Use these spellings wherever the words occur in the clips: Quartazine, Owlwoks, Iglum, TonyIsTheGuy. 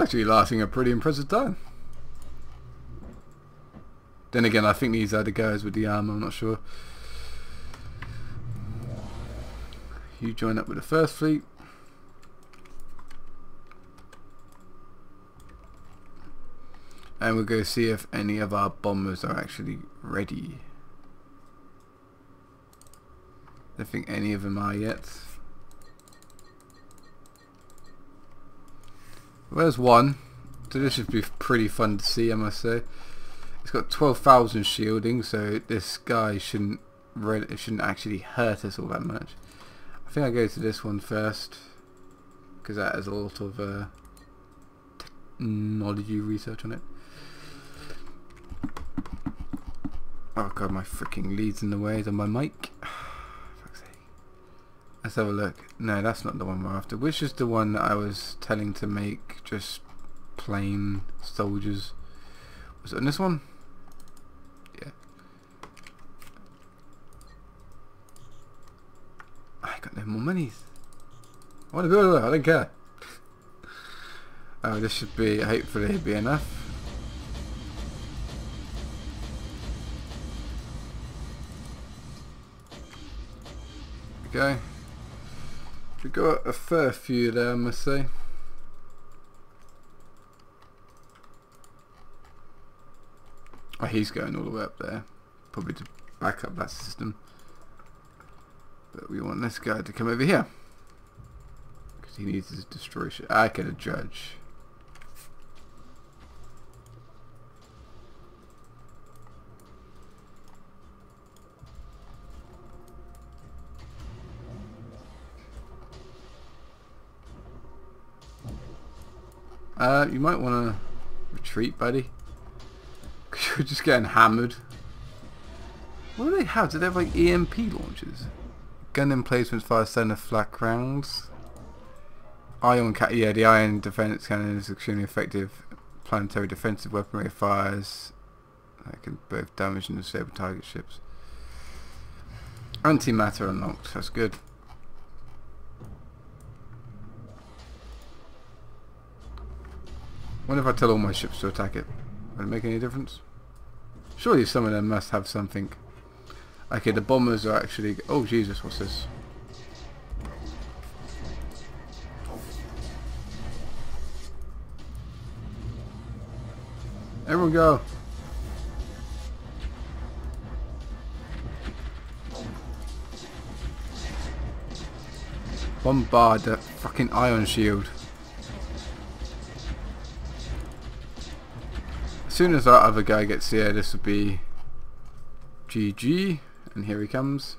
It's actually lasting a pretty impressive time. Then again, I think these other guys with the armor, I'm not sure. You join up with the first fleet. And we'll go see if any of our bombers are actually ready. I don't think any of them are yet. There's one. So this should be pretty fun to see, I must say. It's got 12,000 shielding, so this guy shouldn't actually hurt us all that much. I think I'll go to this one first, because that has a lot of technology research on it. Oh god, my freaking lead's in the way on my mic. Fuck's sake. Let's have a look. No, that's not the one we're after. Which is the one that I was telling to make just plain soldiers. Was it on this one? Yeah. I got no more monies. I want to build it, I don't care. Oh, this should be, hopefully, be enough. Okay. We've got a fair few there, I must say. Oh, he's going all the way up there, probably to back up that system. But we want this guy to come over here, because he needs to destroy shit. I get a judge. You might want to retreat, buddy. You're just getting hammered. What do they have? Do they have like EMP launchers? Gun emplacements fire center flak rounds. Ion cat, yeah, the ion defense cannon is extremely effective. Planetary defensive weaponry fires that can both damage and disable target ships. Antimatter unlocked, that's good. What if I tell all my ships to attack it? Would it make any difference? Surely some of them must have something. Okay, the bombers are actually... Oh Jesus, what's this? Everyone go! Bombard the fucking ion shield. As soon as that other guy gets here, this will be GG. And here he comes.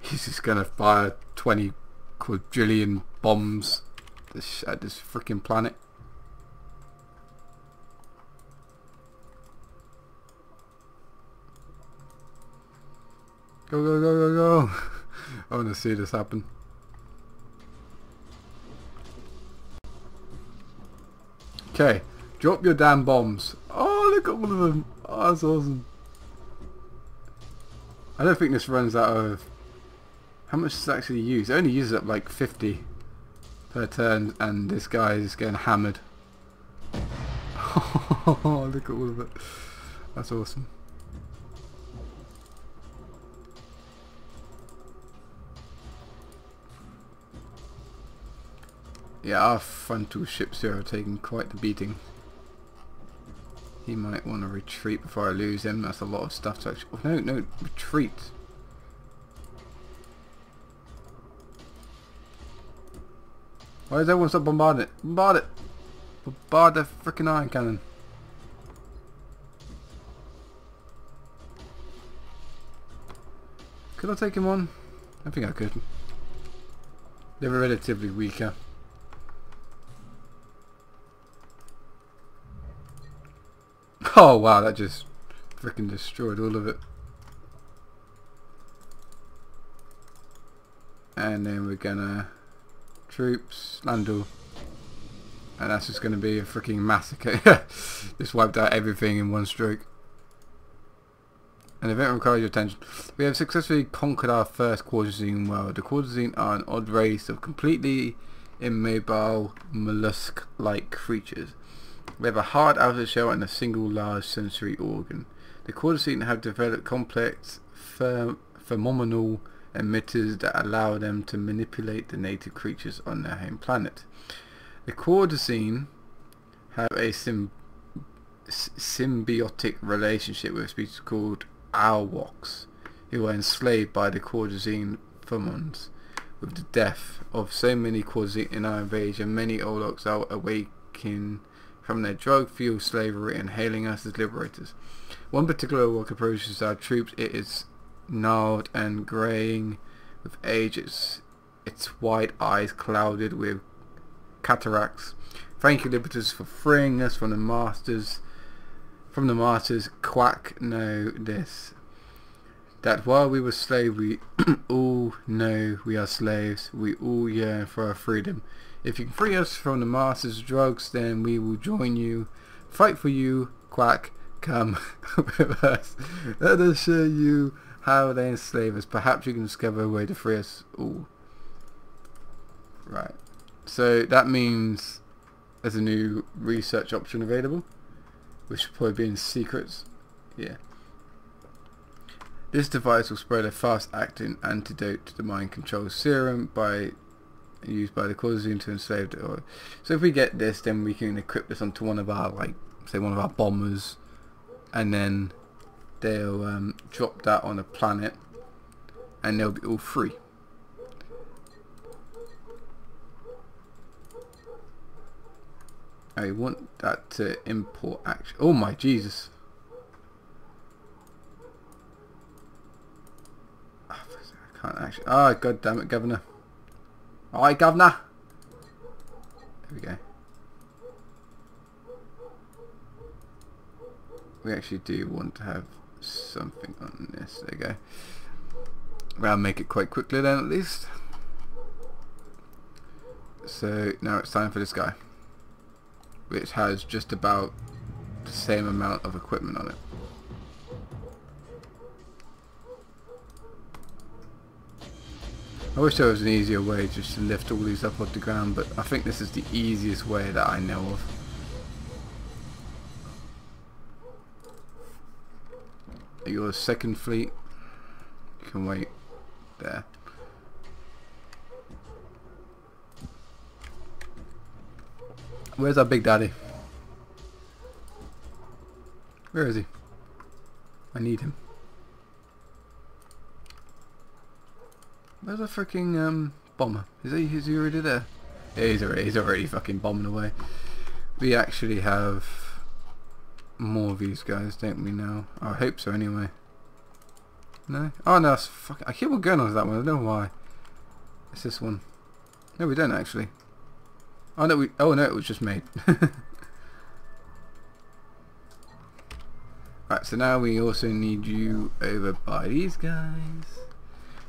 He's just gonna fire 20 quadrillion bombs at this freaking planet. Go, go, go, go, go! I wanna see this happen. Okay, drop your damn bombs. Oh, look at all of them. Oh, that's awesome. I don't think this runs out of... How much does it actually use? It only uses up like 50 per turn, and this guy is getting hammered. Oh, look at all of it. That's awesome. Yeah, our frontal ships here are taking quite the beating. He might want to retreat before I lose him. That's a lot of stuff to actually... Oh, no, no, retreat. Why does everyone stop bombarding it? Bombard it! Bombard the frickin' iron cannon. Could I take him on? I think I could. They're relatively weaker. Oh wow, that just freaking destroyed all of it. And then we're gonna troops Landor, and that's just gonna be a freaking massacre. Just wiped out everything in one stroke. An event requires your attention. We have successfully conquered our first Quartazine world. The Quartazine are an odd race of completely immobile mollusk-like creatures. They have a hard outer shell and a single large sensory organ. The Quartazine have developed complex phenomenal emitters that allow them to manipulate the native creatures on their home planet. The Quartazine have a symbiotic relationship with a species called Owlwoks, who are enslaved by the Quartazine pheromons. With the death of so many Quartazine in our invasion, many Owlwoks are awakening from their drug-fueled slavery and hailing us as liberators. One particular Owlwok approaches our troops. It is gnarled and greying with age, its white eyes clouded with cataracts. Thank you, liberators, for freeing us from the masters. Quack, know this, that while we were slaves, we all know we are slaves. We all yearn for our freedom. If you can free us from the master's drugs, then we will join you, fight for you, Quack. Come with us. Let us show you how they enslave us. Perhaps you can discover a way to free us all. Right. So that means there's a new research option available, which should probably be in secrets. Yeah. This device will spread a fast-acting antidote to the mind control serum used by the Quartazine to enslave the oil. So if we get this, then we can equip this onto one of our, like, say, one of our bombers, and then they'll drop that on a planet, and they'll be all free. I want that to import action. Oh my Jesus! Can't actually. Ah, oh, god damn it, Governor. Alright, Governor! There we go. We actually do want to have something on this. There we go. Well, I'll make it quite quickly then, at least. So, now it's time for this guy, which has just about the same amount of equipment on it. I wish there was an easier way just to lift all these up off the ground, but I think this is the easiest way that I know of. Your second fleet, you can wait there. Where's our big daddy? Where is he? I need him. Where's a freaking bomber? Is he already there? Yeah, he's already fucking bombing away. We actually have more of these guys, don't we now? I hope so anyway. No? Oh no, that's fucking, I keep on going on that one, I don't know why. It's this one. No, we don't actually. Oh no, it was just made. Right, so now we also need you over by these guys.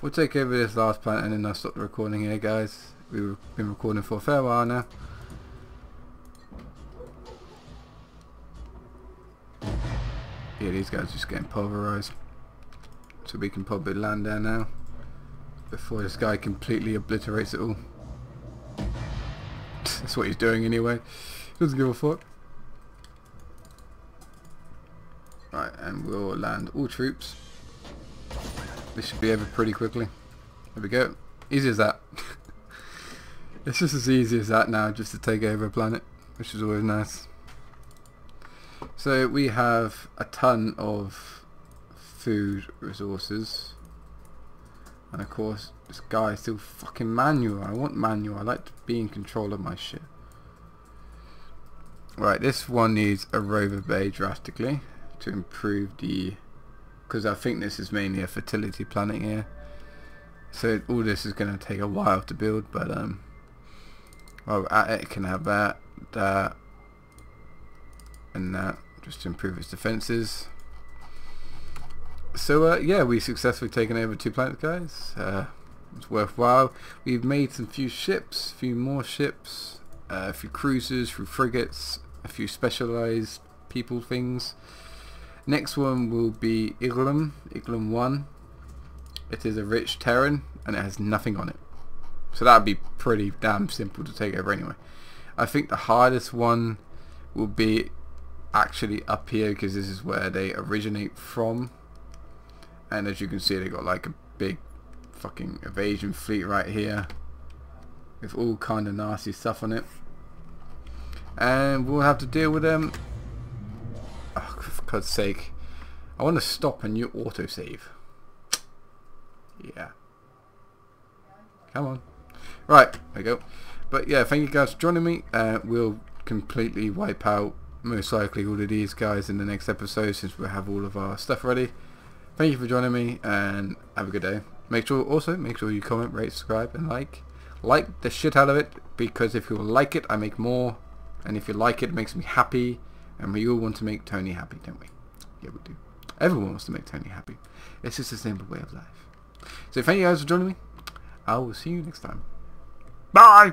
We'll take over this last planet and then I'll stop the recording here, guys. We've been recording for a fair while now. Yeah, these guys are just getting pulverized. So we can probably land there now, before this guy completely obliterates it all. That's what he's doing anyway. Doesn't give a fuck. Right, and we'll land all troops. This should be over pretty quickly. There we go. Easy as that. It's just as easy as that now, just to take over a planet, which is always nice. So we have a ton of food resources. And of course, this guy is still fucking manual. I want manual. I like to be in control of my shit. Right, this one needs a rover bay drastically to improve the... because I think this is mainly a fertility planet here, so all this is going to take a while to build. But well, it can have that, and that, just to improve its defenses. So yeah, we successfully taken over 2 planets, guys. It's worthwhile. We've made some few more ships, a few cruisers, a few frigates, a few specialized people things. Next one will be Iglum 1. It is a rich terran and it has nothing on it, so that would be pretty damn simple to take over anyway. I think the hardest one will be actually up here, because this is where they originate from, and as you can see they got like a big fucking evasion fleet right here with all kind of nasty stuff on it, and we'll have to deal with them. Oh, for God's sake, I want to stop a new autosave. Yeah, come on. Right, there we go. But yeah, thank you guys for joining me. We'll completely wipe out most likely all of these guys in the next episode, since we'll have all of our stuff ready. Thank you for joining me and have a good day. Make sure you comment, rate, subscribe and like the shit out of it, because if you like it I make more, and if you like it, it makes me happy, and we all want to make Tony happy, don't we? Yeah, we do. Everyone wants to make Tony happy. It's just a simple way of life. So thank you guys for joining me. I will see you next time. Bye!